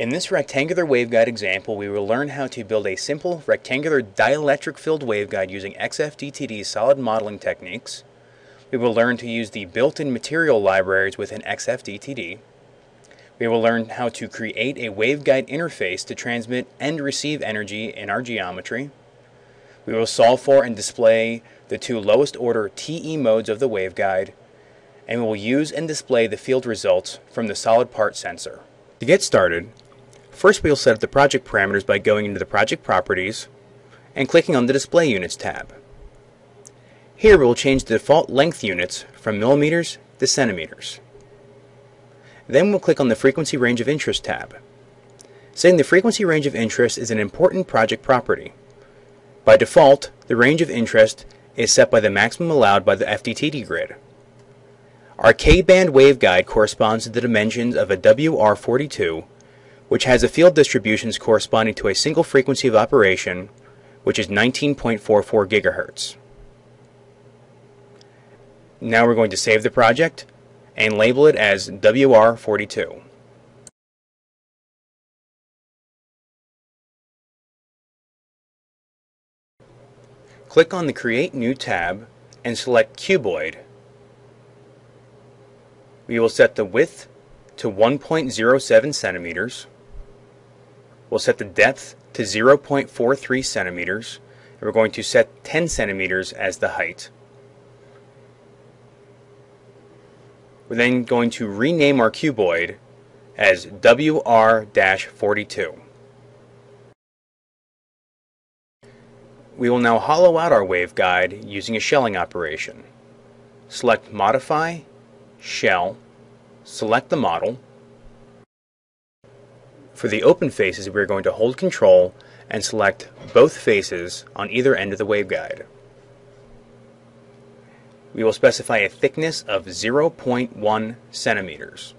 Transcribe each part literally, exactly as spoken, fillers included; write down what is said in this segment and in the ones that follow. In this rectangular waveguide example, we will learn how to build a simple rectangular dielectric-filled waveguide using X F D T D solid modeling techniques. We will learn to use the built-in material libraries within X F D T D. We will learn how to create a waveguide interface to transmit and receive energy in our geometry. We will solve for and display the two lowest order T E modes of the waveguide, and we will use and display the field results from the solid part sensor. To get started, first, we will set up the project parameters by going into the Project Properties and clicking on the Display Units tab. Here we will change the default length units from millimeters to centimeters. Then we'll click on the Frequency Range of Interest tab. Setting the frequency range of interest is an important project property. By default, the range of interest is set by the maximum allowed by the F D T D grid. Our K-band waveguide corresponds to the dimensions of a W R forty-two, which has the field distributions corresponding to a single frequency of operation, which is nineteen point four four gigahertz. Now we're going to save the project and label it as W R forty-two. Click on the Create New tab and select Cuboid. We will set the width to one point zero seven centimeters. We'll set the depth to zero point four three centimeters, and we're going to set ten centimeters as the height. We're then going to rename our cuboid as W R forty-two. We will now hollow out our waveguide using a shelling operation. Select Modify, Shell, select the model. For the open faces, we are going to hold Control and select both faces on either end of the waveguide. We will specify a thickness of zero point one centimeters.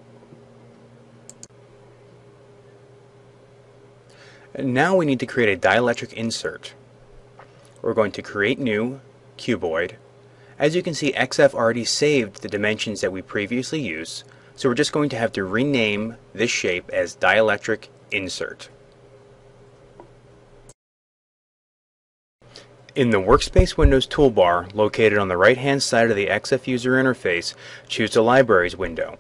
And now we need to create a dielectric insert. We're going to Create New, Cuboid. As you can see, X F already saved the dimensions that we previously used, so we're just going to have to rename this shape as dielectric insert. In the Workspace Windows toolbar, located on the right-hand side of the X F user interface, choose the Libraries window.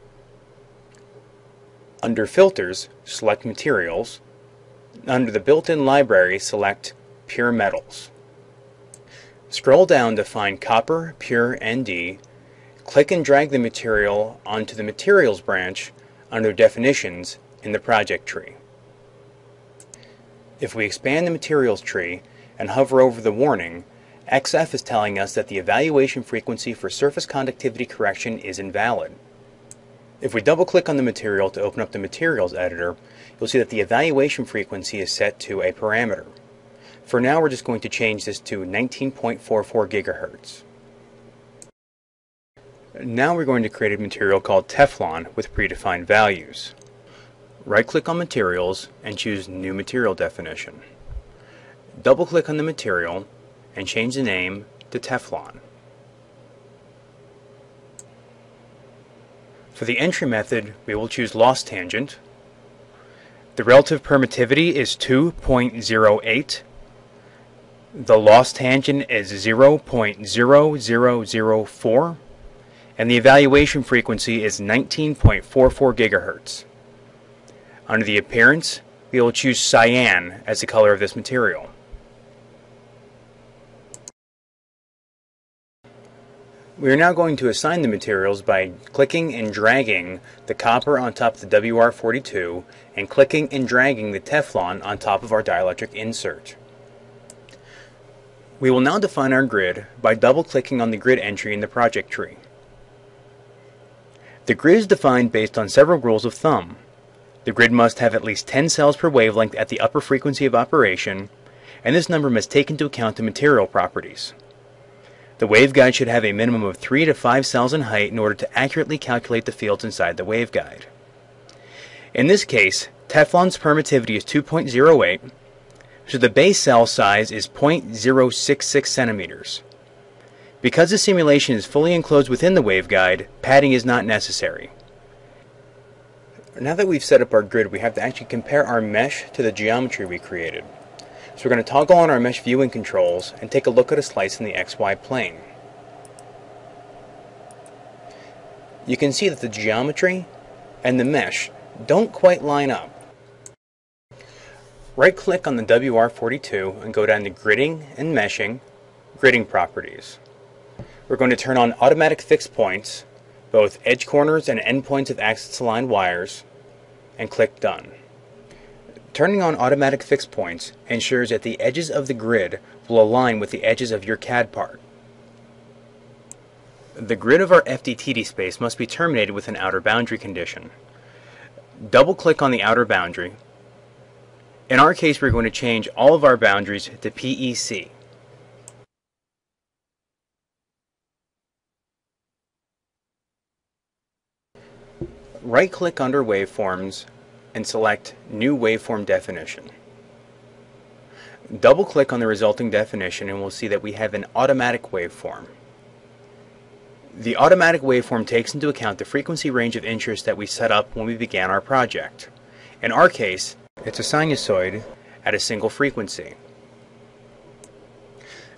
Under Filters, select Materials. Under the built-in library, select Pure Metals. Scroll down to find Copper, Pure, N D. Click and drag the material onto the Materials branch under Definitions in the Project Tree. If we expand the Materials tree and hover over the warning, X F is telling us that the evaluation frequency for surface conductivity correction is invalid. If we double-click on the material to open up the Materials editor, you'll see that the evaluation frequency is set to a parameter. For now, we're just going to change this to nineteen point four four gigahertz. Now we're going to create a material called Teflon with predefined values. Right-click on Materials and choose New Material Definition. Double-click on the material and change the name to Teflon. For the entry method, we will choose Loss Tangent. The relative permittivity is two point zero eight. The loss tangent is zero point zero zero zero four. And the evaluation frequency is nineteen point four four gigahertz. Under the appearance, we will choose cyan as the color of this material. We are now going to assign the materials by clicking and dragging the copper on top of the W R forty-two and clicking and dragging the Teflon on top of our dielectric insert. We will now define our grid by double-clicking on the grid entry in the project tree. The grid is defined based on several rules of thumb. The grid must have at least ten cells per wavelength at the upper frequency of operation, and this number must take into account the material properties. The waveguide should have a minimum of three to five cells in height in order to accurately calculate the fields inside the waveguide. In this case, Teflon's permittivity is two point zero eight, so the base cell size is zero point zero six six centimeters. Because the simulation is fully enclosed within the waveguide, padding is not necessary. Now that we've set up our grid, we have to actually compare our mesh to the geometry we created. So we're going to toggle on our mesh viewing controls and take a look at a slice in the X Y plane. You can see that the geometry and the mesh don't quite line up. Right click on the W R forty-two and go down to Gridding and Meshing, Gridding Properties. We're going to turn on automatic fixed points, both edge corners and endpoints of axis-aligned wires, and click Done. Turning on automatic fixed points ensures that the edges of the grid will align with the edges of your C A D part. The grid of our F D T D space must be terminated with an outer boundary condition. Double-click on the outer boundary. In our case, we're going to change all of our boundaries to P E C. Right-click under Waveforms and select New Waveform Definition. Double-click on the resulting definition and we'll see that we have an automatic waveform. The automatic waveform takes into account the frequency range of interest that we set up when we began our project. In our case, it's a sinusoid at a single frequency.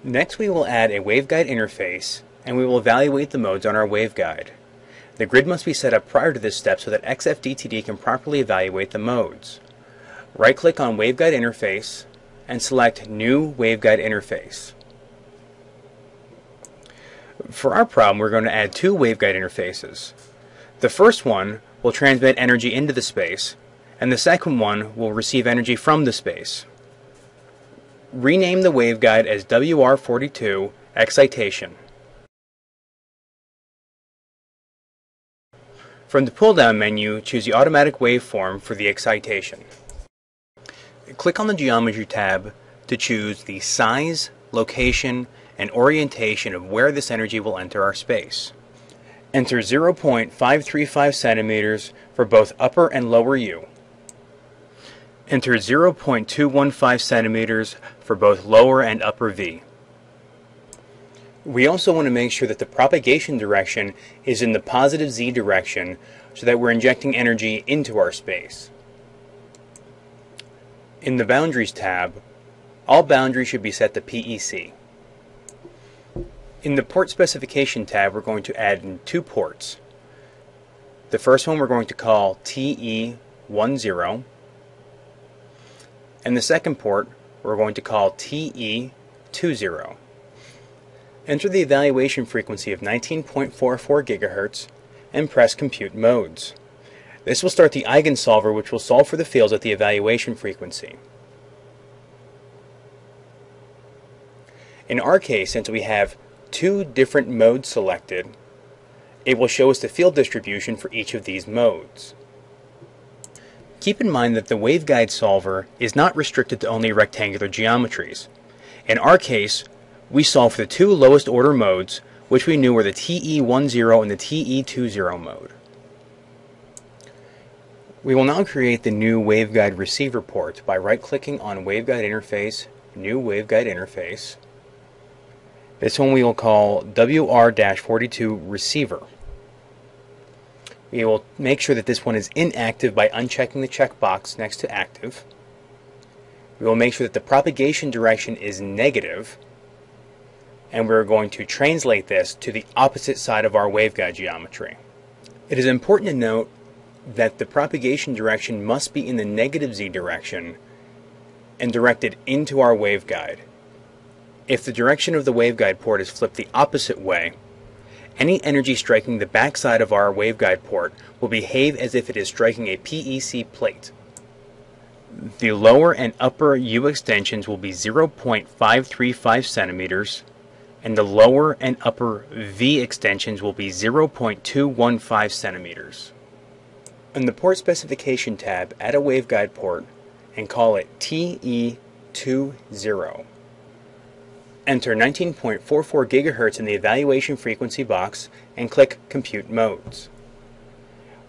Next, we will add a waveguide interface and we will evaluate the modes on our waveguide. The grid must be set up prior to this step so that X F D T D can properly evaluate the modes. Right-click on Waveguide Interface and select New Waveguide Interface. For our problem, we're going to add two waveguide interfaces. The first one will transmit energy into the space, and the second one will receive energy from the space. Rename the waveguide as W R forty-two Excitation. From the pull-down menu, choose the automatic waveform for the excitation. Click on the Geometry tab to choose the size, location, and orientation of where this energy will enter our space. Enter zero point five three five centimeters for both upper and lower U. Enter zero point two one five centimeters for both lower and upper V. We also want to make sure that the propagation direction is in the positive Z direction so that we're injecting energy into our space. In the Boundaries tab, all boundaries should be set to P E C. In the Port Specification tab, we're going to add in two ports. The first one we're going to call T E ten, and the second port we're going to call T E twenty. Enter the evaluation frequency of nineteen point four four gigahertz and press Compute Modes. This will start the eigensolver, which will solve for the fields at the evaluation frequency. In our case, since we have two different modes selected, it will show us the field distribution for each of these modes. Keep in mind that the waveguide solver is not restricted to only rectangular geometries. In our case, we solved for the two lowest order modes, which we knew were the T E ten and the T E twenty mode. We will now create the new waveguide receiver port by right-clicking on Waveguide Interface, New Waveguide Interface. This one we will call W R forty-two Receiver. We will make sure that this one is inactive by unchecking the checkbox next to Active. We will make sure that the propagation direction is negative, and we're going to translate this to the opposite side of our waveguide geometry. It is important to note that the propagation direction must be in the negative Z direction and directed into our waveguide. If the direction of the waveguide port is flipped the opposite way, any energy striking the backside of our waveguide port will behave as if it is striking a P E C plate. The lower and upper U extensions will be zero point five three five centimeters, and the lower and upper V extensions will be zero point two one five centimeters. In the Port Specification tab, add a waveguide port and call it T E twenty. Enter nineteen point four four gigahertz in the evaluation frequency box and click Compute Modes.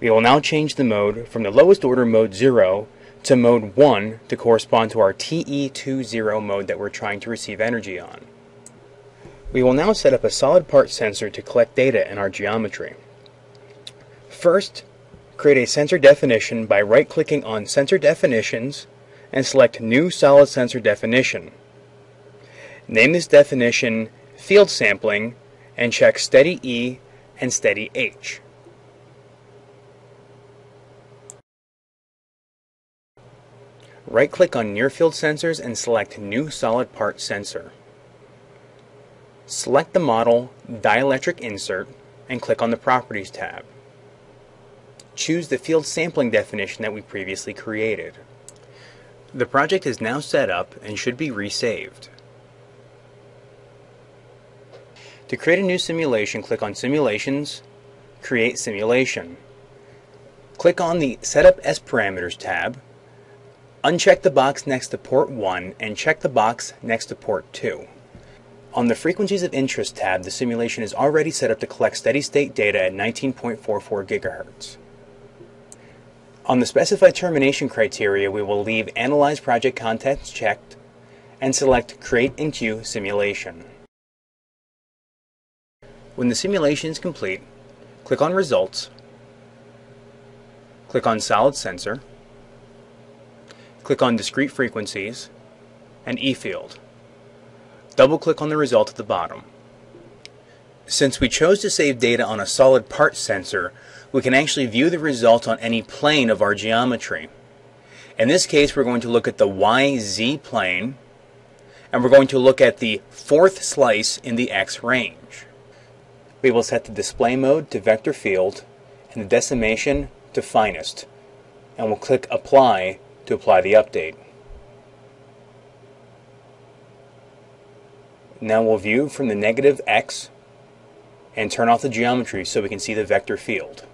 We will now change the mode from the lowest order mode zero to mode one to correspond to our T E twenty mode that we're trying to receive energy on. We will now set up a solid part sensor to collect data in our geometry. First, Create a sensor definition by right-clicking on Sensor Definitions and select New Solid Sensor Definition. Name this definition Field Sampling and check Steady E and Steady H. Right-click on Near Field Sensors and select New Solid Part Sensor. Select the model Dielectric Insert and click on the Properties tab. Choose the field sampling definition that we previously created. The project is now set up and should be resaved. To create a new simulation, click on Simulations, Create Simulation. Click on the Setup S Parameters tab. Uncheck the box next to port one and check the box next to port two. On the Frequencies of Interest tab, the simulation is already set up to collect steady-state data at nineteen point four four gigahertz. On the specified termination criteria, we will leave Analyze Project Contents checked and select Create in Queue Simulation. When the simulation is complete, click on Results, click on Solid Sensor, click on Discrete Frequencies, and E-Field. Double-click on the result at the bottom. Since we chose to save data on a solid part sensor, we can actually view the result on any plane of our geometry. In this case, we're going to look at the Y Z plane, and we're going to look at the fourth slice in the X range. We will set the display mode to vector field and the decimation to finest, and we'll click Apply to apply the update. Now we'll view from the negative X and turn off the geometry so we can see the vector field.